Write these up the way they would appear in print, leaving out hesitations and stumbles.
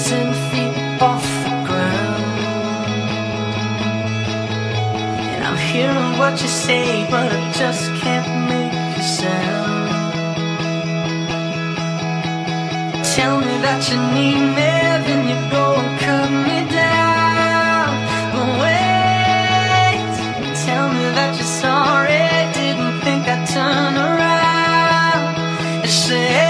1,000 feet off the ground. And I'm hearing what you say, but I just can't make a sound. Tell me that you need me, then you go and cut me down. But wait, tell me that you're sorry, didn't think I'd turn around and say.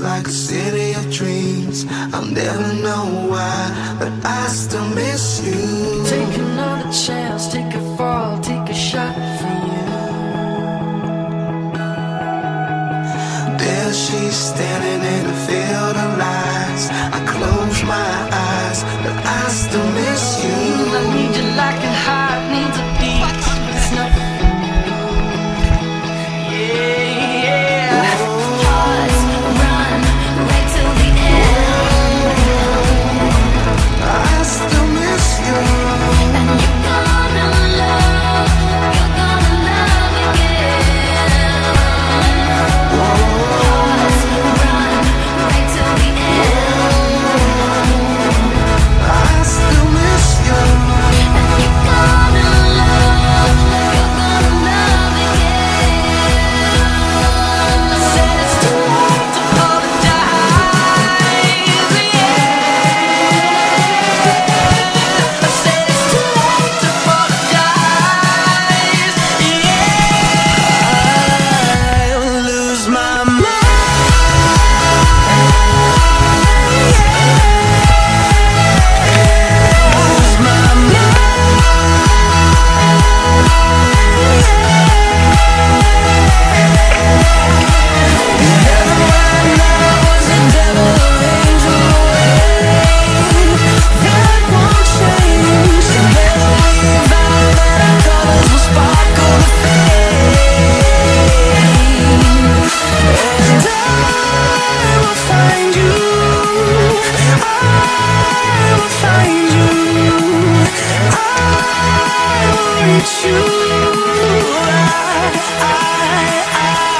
Like a city of dreams, I'll never know why, but I still miss you. Take another chance, take a fall, take a shot for you. There she's standing in a field of lies. I close my eyes, but I still miss you. I need you like a heart needs a beat. It's nothing.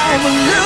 I will lose.